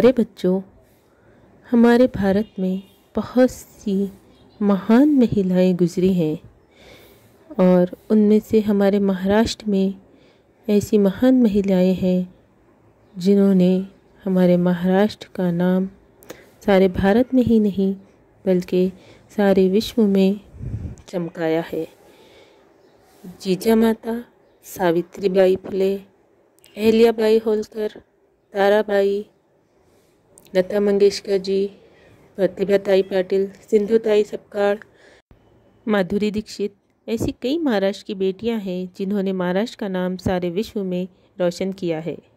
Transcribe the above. अरे बच्चों, हमारे भारत में बहुत सी महान महिलाएं गुजरी हैं और उनमें से हमारे महाराष्ट्र में ऐसी महान महिलाएं हैं जिन्होंने हमारे महाराष्ट्र का नाम सारे भारत में ही नहीं बल्कि सारे विश्व में चमकाया है। जीजा माता, सावित्री बाई फुले, अहिल्याबाई होलकर, ताराबाई, लता मंगेशकर जी, प्रतिभा ताई पाटिल, सिंधुताई सबकर, माधुरी दीक्षित, ऐसी कई महाराष्ट्र की बेटियां हैं जिन्होंने महाराष्ट्र का नाम सारे विश्व में रोशन किया है।